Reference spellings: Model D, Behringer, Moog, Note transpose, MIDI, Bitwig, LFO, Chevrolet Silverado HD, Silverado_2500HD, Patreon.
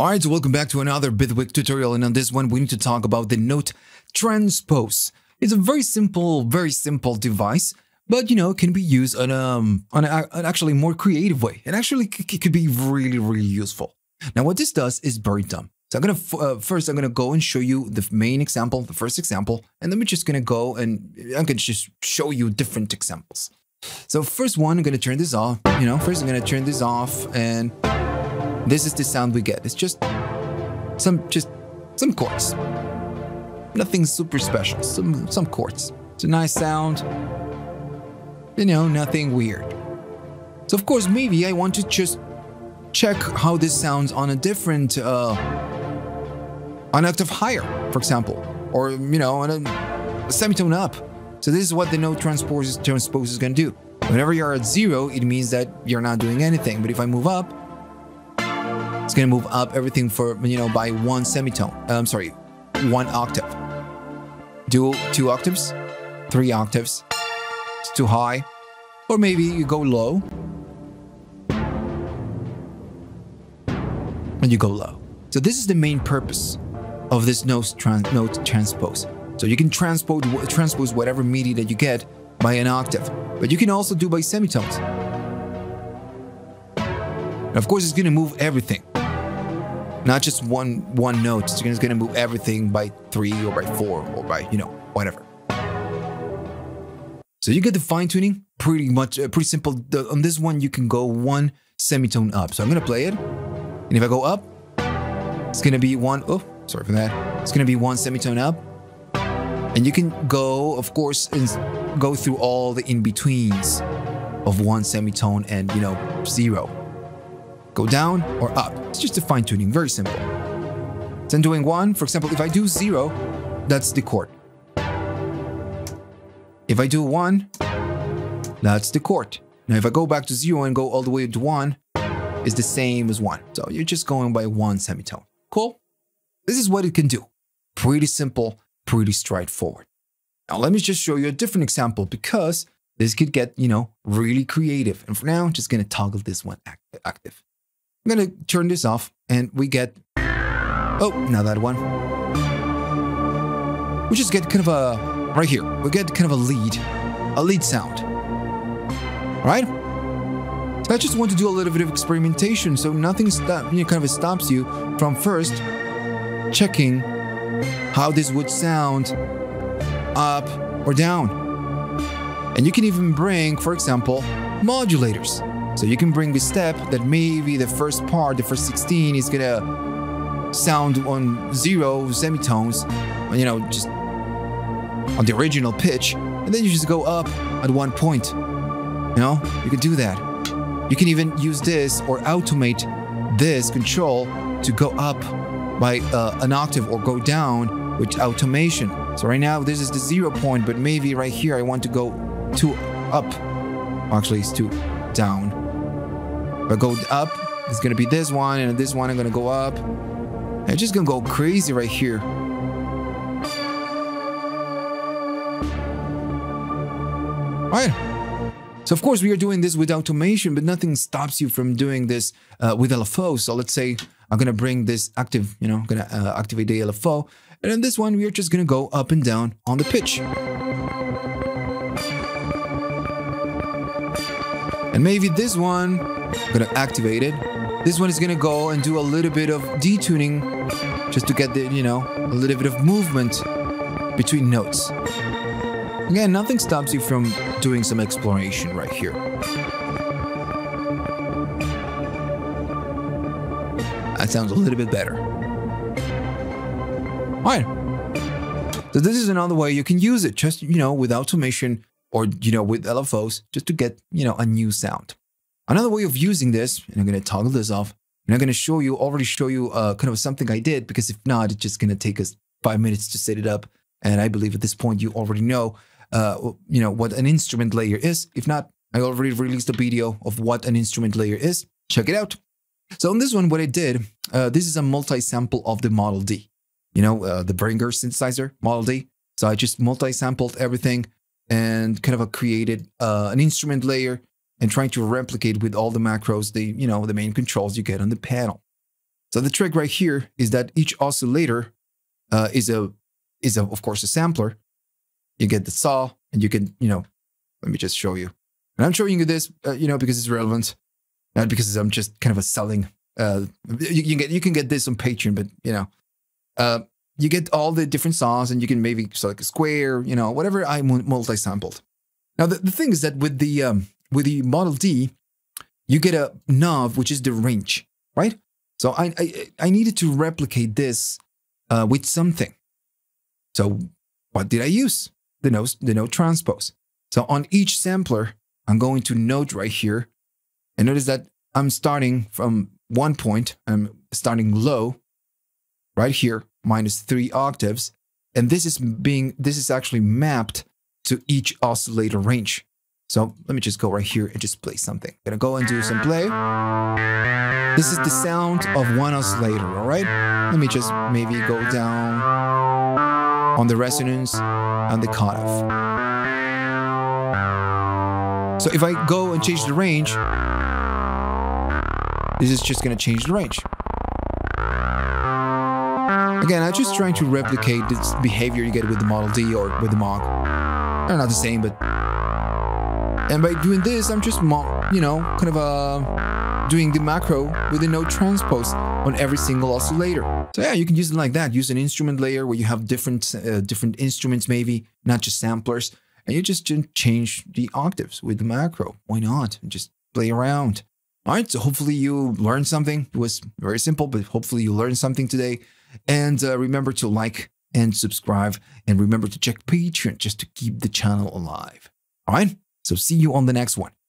Alright, welcome back to another Bitwig tutorial, and on this one we need to talk about the note transpose. It's a very simple device, but you know, can be used on an actually more creative way. It actually could be really useful. Now what this does is very dumb. So I'm gonna first go and show you the main example, the first example, and then we're just gonna go and I'm gonna just show you different examples. So first one, I'm gonna turn this off. You know, first I'm gonna turn this off, and this is the sound we get. It's just some chords. Nothing super special. Some chords. It's a nice sound. You know, nothing weird. So of course, maybe I want to just check how this sounds on a different, an octave higher, for example, or you know, on a semitone up. So this is what the note transpose is gonna do. Whenever you're at zero, it means that you're not doing anything. But if I move up, it's gonna move up everything for, you know, by one semitone. I'm sorry, one octave. Do 2 octaves, 3 octaves. It's too high, or maybe you go low, and you go low. So this is the main purpose of this note transpose. So you can transpose whatever MIDI that you get by an octave, but you can also do by semitones. And of course, it's gonna move everything. Not just one note, it's going to move everything by 3 or by 4 or by, you know, whatever. So you get the fine tuning, pretty much, pretty simple. On this one, you can go one semitone up. So I'm going to play it. And if I go up, it's going to be one, oh, sorry for that. It's going to be one semitone up. And you can go, of course, and go through all the in-betweens of one semitone and, you know, 0. Go down or up. It's just a fine tuning, very simple. Then doing one, for example, if I do 0, that's the chord. If I do 1, that's the chord. Now, if I go back to 0 and go all the way to 1, it's the same as 1. So you're just going by one semitone. Cool? This is what it can do. Pretty simple, pretty straightforward. Now, let me just show you a different example because this could get, you know, really creative. And for now, I'm just going to toggle this one active. I'm gonna turn this off and we get, oh, now that one. We just get kind of a, right here, we get kind of a lead sound, right? So I just want to do a little bit of experimentation so nothing stops you from first checking how this would sound up or down. And you can even bring, for example, modulators. So you can bring the step that maybe the first part, the first 16 is gonna sound on 0 semitones, you know, just on the original pitch, and then you just go up at one point. You know, you can do that. You can even use this or automate this control to go up by an octave or go down with automation. So right now this is the 0 point, but maybe right here I want to go 2 up. Actually, it's 2 down. If I go up, it's gonna be this one, and this one I'm gonna go up. I'm just gonna go crazy right here. Alright. So of course we are doing this with automation, but nothing stops you from doing this with LFO. So let's say I'm gonna bring this active, you know, I'm gonna activate the LFO, and on this one we are just gonna go up and down on the pitch. And maybe this one, I'm gonna activate it. This one is gonna go and do a little bit of detuning just to get the, you know, a little bit of movement between notes. Again, nothing stops you from doing some exploration right here. That sounds a little bit better. All right. So this is another way you can use it, just, you know, with automation, or, you know, with LFOs, just to get, you know, a new sound. Another way of using this, and I'm gonna toggle this off, and I'm gonna show you, kind of something I did, because if not, it's just gonna take us 5 minutes to set it up. And I believe at this point, you already know, you know, what an instrument layer is. If not, I already released a video of what an instrument layer is. Check it out. So on this one, what I did, this is a multi-sample of the Model D, you know, the Behringer synthesizer, Model D. So I just multi-sampled everything, and kind of created an instrument layer and trying to replicate with all the macros, the main controls you get on the panel. So the trick right here is that each oscillator is of course a sampler. You get the saw, and you can, you know, let me just show you. And I'm showing you this, you know, because it's relevant, not because I'm just kind of a selling. You can get this on Patreon, but you know, you get all the different saws, and you can maybe select a square, you know, whatever I multi-sampled. Now the thing is that with the Model D, you get a knob which is the range, right? So I needed to replicate this with something. So what did I use? The note transpose. So on each sampler, I'm going to note right here, and notice that I'm starting from one point. I'm starting low, right here, -3 octaves, and this is actually mapped to each oscillator range. So let me just go right here and just play something. Gonna go and do some play. This is the sound of one oscillator, all right? Let me just maybe go down on the resonance and the cutoff. So if I go and change the range, this is just gonna change the range. Again, I'm just trying to replicate this behavior you get with the Model D or with the Moog. They're not the same, but... And by doing this, I'm just, you know, kind of doing the macro with the note transpose on every single oscillator. So yeah, you can use it like that. Use an instrument layer where you have different instruments, maybe not just samplers, and you just change the octaves with the macro. Why not? And just play around. All right. So hopefully you learned something. It was very simple, but hopefully you learned something today. And remember to like and subscribe, and remember to check Patreon just to keep the channel alive. All right. So see you on the next one.